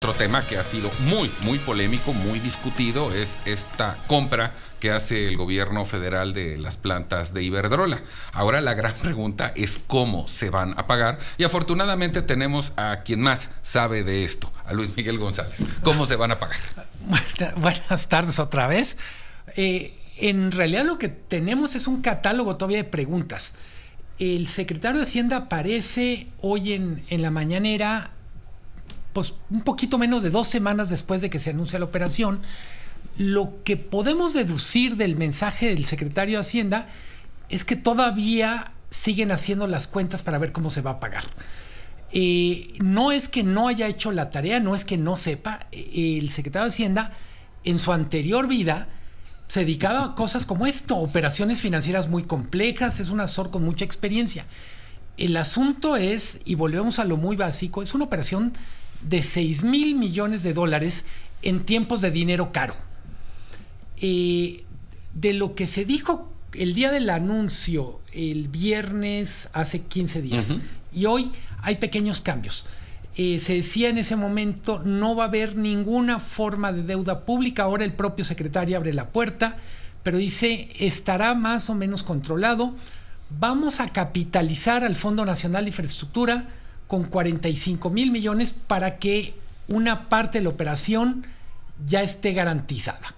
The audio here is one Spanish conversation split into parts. Otro tema que ha sido muy polémico, muy discutido, es esta compra que hace el gobierno federal de las plantas de Iberdrola. Ahora la gran pregunta es cómo se van a pagar, y afortunadamente tenemos a quien más sabe de esto, a Luis Miguel González. ¿Cómo se van a pagar? Buenas tardes otra vez. En realidad lo que tenemos es un catálogo todavía de preguntas. El secretario de Hacienda aparece hoy en la mañanera, pues un poquito menos de 2 semanas después de que se anuncia la operación. Lo que podemos deducir del mensaje del secretario de Hacienda es que todavía siguen haciendo las cuentas para ver cómo se va a pagar. No es que no haya hecho la tarea, no es que no sepa. El secretario de Hacienda, en su anterior vida, se dedicaba a cosas como esto, operaciones financieras muy complejas, es un asesor con mucha experiencia. El asunto es, y volvemos a lo muy básico, es una operación de $6,000 millones en tiempos de dinero caro. De lo que se dijo el día del anuncio, el viernes hace 15 días, y hoy hay pequeños cambios. Se decía en ese momento, no va a haber ninguna forma de deuda pública. Ahora el propio secretario abre la puerta, pero dice, estará más o menos controlado. Vamos a capitalizar al Fondo Nacional de Infraestructura con $45,000 millones para que una parte de la operación ya esté garantizada.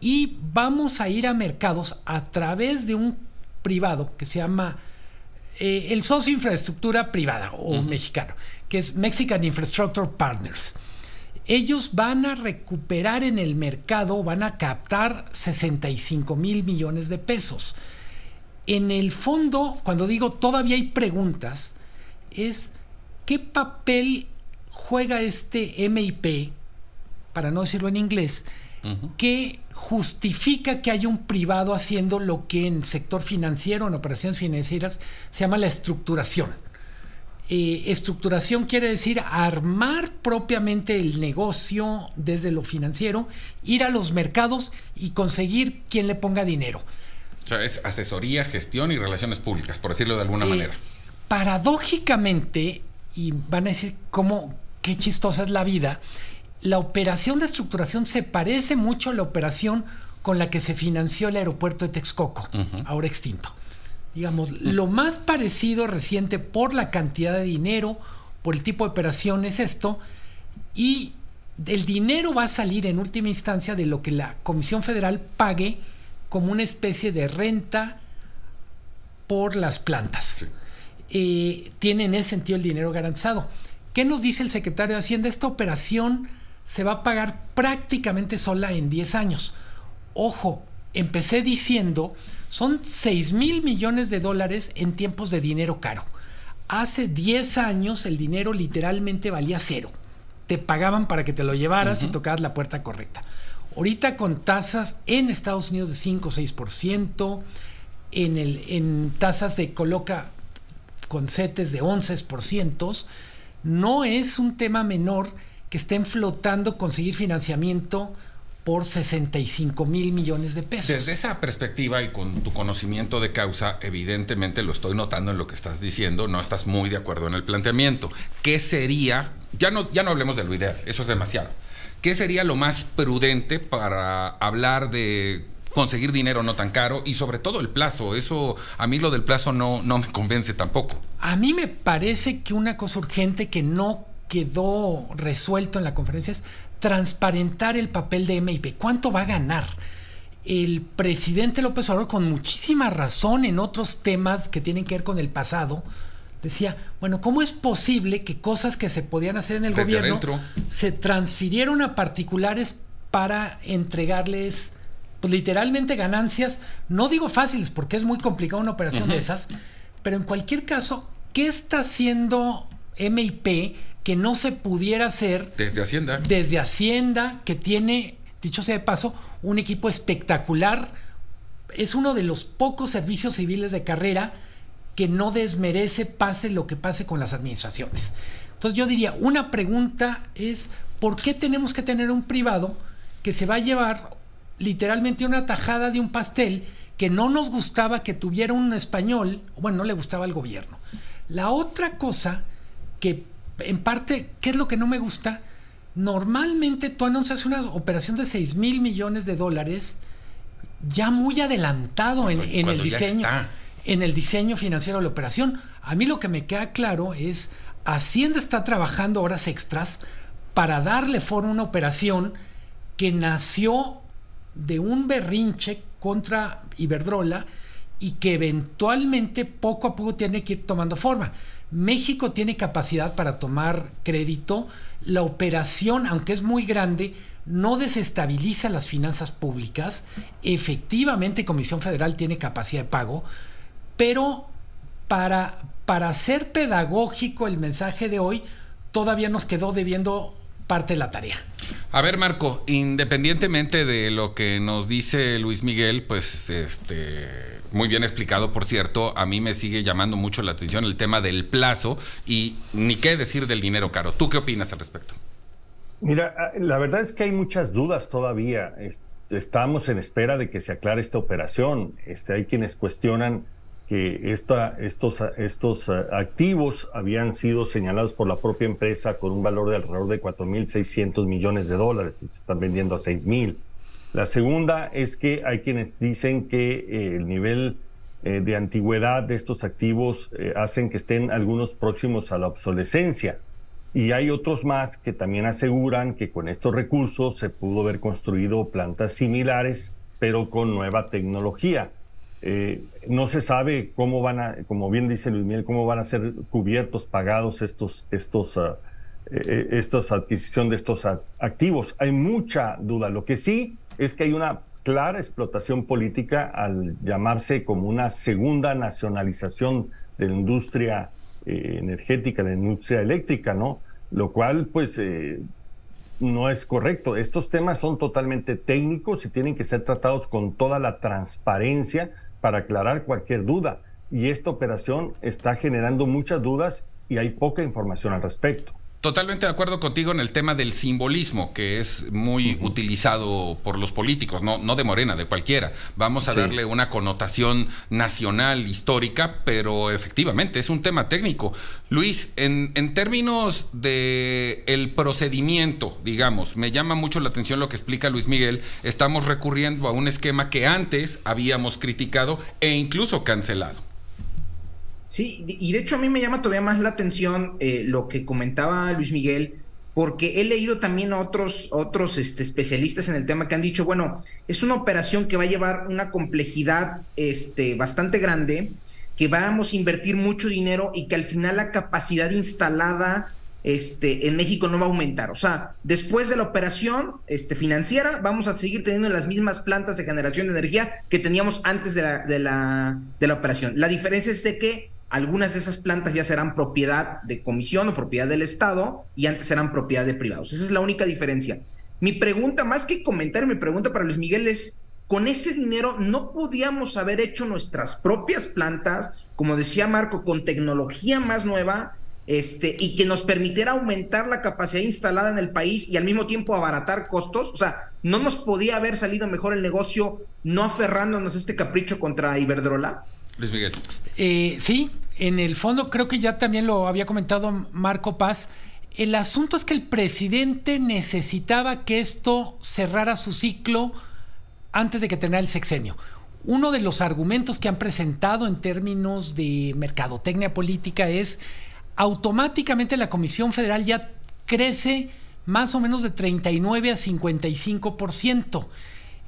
Y vamos a ir a mercados a través de un privado que se llama el socio infraestructura privada o mexicano, que es Mexican Infrastructure Partners. Ellos van a recuperar en el mercado, van a captar $65,000 millones. En el fondo, cuando digo todavía hay preguntas, es ¿qué papel juega este MIP, para no decirlo en inglés, que justifica que haya un privado haciendo lo que en sector financiero, en operaciones financieras, se llama la estructuración? Estructuración quiere decir armar propiamente el negocio desde lo financiero, ir a los mercados y conseguir quien le ponga dinero. O sea, es asesoría, gestión y relaciones públicas, por decirlo de alguna manera. Paradójicamente, y van a decir cómo, qué chistosa es la vida, la operación de estructuración se parece mucho a la operación con la que se financió el aeropuerto de Texcoco, ahora extinto. Digamos, lo más parecido reciente por la cantidad de dinero, por el tipo de operación es esto, y el dinero va a salir en última instancia de lo que la Comisión Federal pague como una especie de renta por las plantas. Sí. Tiene en ese sentido el dinero garantizado. ¿Qué nos dice el secretario de Hacienda? Esta operación se va a pagar prácticamente sola en 10 años. Ojo, empecé diciendo, son $6,000 millones en tiempos de dinero caro. Hace 10 años el dinero literalmente valía cero. Te pagaban para que te lo llevaras y tocabas la puerta correcta. Ahorita con tasas en Estados Unidos de 5 o 6%, en tasas de coloca con CETES de 11%, no es un tema menor que estén flotando conseguir financiamiento por $65,000 millones. Desde esa perspectiva y con tu conocimiento de causa, evidentemente lo estoy notando en lo que estás diciendo, no estás muy de acuerdo en el planteamiento. ¿Qué sería? Ya no hablemos de lo ideal, eso es demasiado. ¿Qué sería lo más prudente para hablar de conseguir dinero no tan caro y sobre todo el plazo? Eso, a mí lo del plazo no me convence tampoco. A mí me parece que una cosa urgente que no quedó resuelto en la conferencia es transparentar el papel de MIP. ¿Cuánto va a ganar? El presidente López Obrador, con muchísima razón en otros temas que tienen que ver con el pasado, decía, bueno, ¿cómo es posible que cosas que se podían hacer en el gobierno se transfirieron a particulares para entregarles, pues, literalmente ganancias? No digo fáciles, porque es muy complicada una operación de esas, pero en cualquier caso, ¿qué está haciendo MIP que no se pudiera hacer desde Hacienda? Desde Hacienda, que tiene, dicho sea de paso, un equipo espectacular. Es uno de los pocos servicios civiles de carrera que no desmerece, pase lo que pase con las administraciones. Entonces yo diría, una pregunta es, ¿por qué tenemos que tener un privado que se va a llevar literalmente una tajada de un pastel que no nos gustaba que tuviera un español? Bueno, no le gustaba al gobierno. La otra cosa que en parte, ¿qué es lo que no me gusta? Normalmente tú anuncias una operación de $6,000 millones ya muy adelantado en el diseño, en el diseño financiero de la operación. A mí lo que me queda claro es Hacienda está trabajando horas extras para darle forma a una operación que nació de un berrinche contra Iberdrola y que eventualmente poco a poco tiene que ir tomando forma. México tiene capacidad para tomar crédito. La operación, aunque es muy grande, no desestabiliza las finanzas públicas. Efectivamente, Comisión Federal tiene capacidad de pago, pero para ser pedagógico el mensaje de hoy, todavía nos quedó debiendo parte de la tarea. A ver, Marco, independientemente de lo que nos dice Luis Miguel, pues muy bien explicado, por cierto, a mí me sigue llamando mucho la atención el tema del plazo y ni qué decir del dinero caro. ¿Tú qué opinas al respecto? Mira, la verdad es que hay muchas dudas todavía. Estamos en espera de que se aclare esta operación. Hay quienes cuestionan que estos activos habían sido señalados por la propia empresa con un valor de alrededor de $4,600 millones y se están vendiendo a $6,000. La segunda es que hay quienes dicen que el nivel de antigüedad de estos activos hacen que estén algunos próximos a la obsolescencia. Y hay otros más que también aseguran que con estos recursos se pudo haber construido plantas similares, pero con nueva tecnología. No se sabe cómo van a, como bien dice Luis Miguel, cómo van a ser cubiertos, pagados estos adquisición de estos activos. Hay mucha duda. Lo que sí es que hay una clara explotación política al llamarse como una segunda nacionalización de la industria energética, la industria eléctrica, ¿no? Lo cual, pues, no es correcto. Estos temas son totalmente técnicos y tienen que ser tratados con toda la transparencia para aclarar cualquier duda. Y esta operación está generando muchas dudas y hay poca información al respecto. Totalmente de acuerdo contigo en el tema del simbolismo, que es muy utilizado por los políticos, no de Morena, de cualquiera. Vamos a darle una connotación nacional, histórica, pero efectivamente es un tema técnico. Luis, en términos de el procedimiento, digamos, me llama mucho la atención lo que explica Luis Miguel. Estamos recurriendo a un esquema que antes habíamos criticado e incluso cancelado. Sí, y de hecho a mí me llama todavía más la atención lo que comentaba Luis Miguel, porque he leído también a otros especialistas en el tema que han dicho, bueno, es una operación que va a llevar una complejidad bastante grande, que vamos a invertir mucho dinero y que al final la capacidad instalada en México no va a aumentar. O sea, después de la operación financiera vamos a seguir teniendo las mismas plantas de generación de energía que teníamos antes de la operación. La diferencia es de que algunas de esas plantas ya serán propiedad de comisión o propiedad del Estado y antes serán propiedad de privados. Esa es la única diferencia. Mi pregunta, más que comentar, mi pregunta para Luis Miguel es, ¿con ese dinero no podíamos haber hecho nuestras propias plantas, como decía Marco, con tecnología más nueva y que nos permitiera aumentar la capacidad instalada en el país y al mismo tiempo abaratar costos? O sea, ¿no nos podía haber salido mejor el negocio no aferrándonos a este capricho contra Iberdrola? Luis Miguel. Sí, en el fondo creo que ya también lo había comentado Marco Paz. El asunto es que el presidente necesitaba que esto cerrara su ciclo antes de que terminara el sexenio. Uno de los argumentos que han presentado en términos de mercadotecnia política es automáticamente la Comisión Federal ya crece más o menos de 39 a 55%.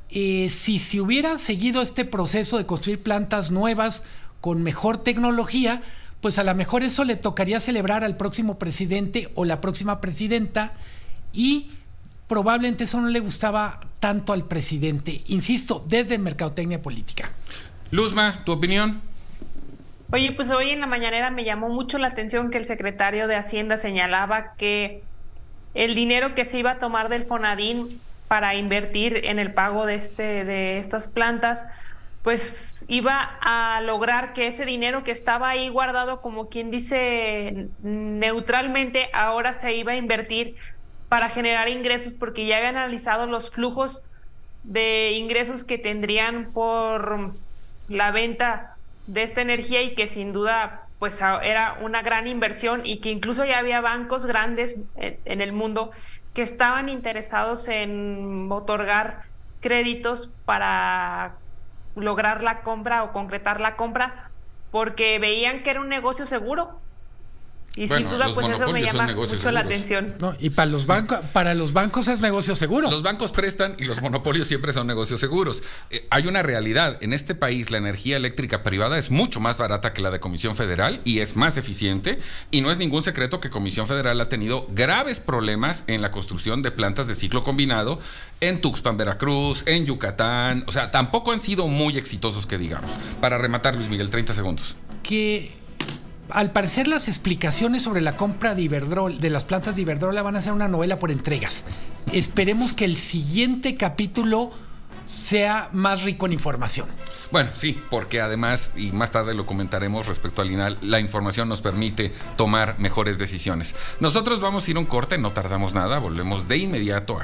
Si se hubiera seguido este proceso de construir plantas nuevas con mejor tecnología, pues a lo mejor eso le tocaría celebrar al próximo presidente o la próxima presidenta, y probablemente eso no le gustaba tanto al presidente, insisto, desde mercadotecnia política. Luzma, ¿tu opinión? Oye, pues hoy en la mañanera me llamó mucho la atención que el secretario de Hacienda señalaba que el dinero que se iba a tomar del Fonadín para invertir en el pago de estas plantas, pues iba a lograr que ese dinero que estaba ahí guardado, como quien dice neutralmente, ahora se iba a invertir para generar ingresos, porque ya habían analizado los flujos de ingresos que tendrían por la venta de esta energía y que sin duda pues era una gran inversión, y que incluso ya había bancos grandes en el mundo que estaban interesados en otorgar créditos para lograr la compra o concretar la compra porque veían que era un negocio seguro. Y bueno, sin duda, pues eso me llama mucho la atención. No, y para los bancos, es negocio seguro. Los bancos prestan y los monopolios siempre son negocios seguros. Hay una realidad. En este país la energía eléctrica privada es mucho más barata que la de Comisión Federal y es más eficiente. Y no es ningún secreto que Comisión Federal ha tenido graves problemas en la construcción de plantas de ciclo combinado en Tuxpan, Veracruz, en Yucatán. O sea, tampoco han sido muy exitosos, que digamos. Para rematar, Luis Miguel, 30 segundos. Al parecer las explicaciones sobre la compra de Iberdrola, de las plantas de Iberdrola, van a ser una novela por entregas. Esperemos que el siguiente capítulo sea más rico en información. Bueno, sí, porque además, y más tarde lo comentaremos respecto al INAL, la información nos permite tomar mejores decisiones. Nosotros vamos a ir a un corte, no tardamos nada, volvemos de inmediato a